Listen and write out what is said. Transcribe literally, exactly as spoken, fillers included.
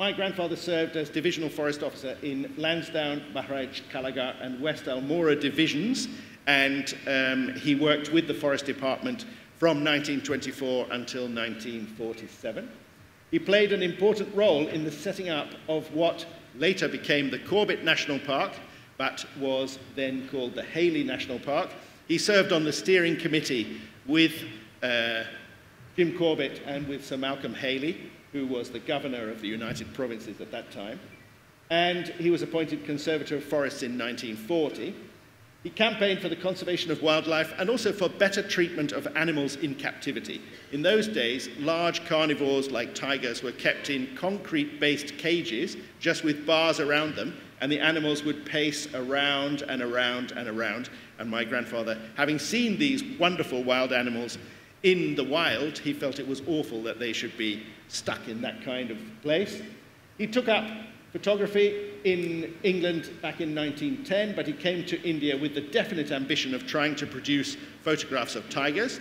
my grandfather served as divisional forest officer in Lansdowne, Bahraj, Kalagar and West Almora divisions, and um, he worked with the forest department from nineteen twenty-four until nineteen forty-seven. He played an important role in the setting up of what later became the Corbett National Park, but was then called the Hailey National Park. He served on the steering committee with uh, Jim Corbett and with Sir Malcolm Hailey, who was the governor of the United Provinces at that time. And he was appointed Conservator of Forests in nineteen forty. He campaigned for the conservation of wildlife and also for better treatment of animals in captivity. In those days, large carnivores like tigers were kept in concrete-based cages, just with bars around them, and the animals would pace around and around and around. And my grandfather, having seen these wonderful wild animals in the wild, he felt it was awful that they should be stuck in that kind of place. He took up photography in England back in nineteen ten, but he came to India with the definite ambition of trying to produce photographs of tigers.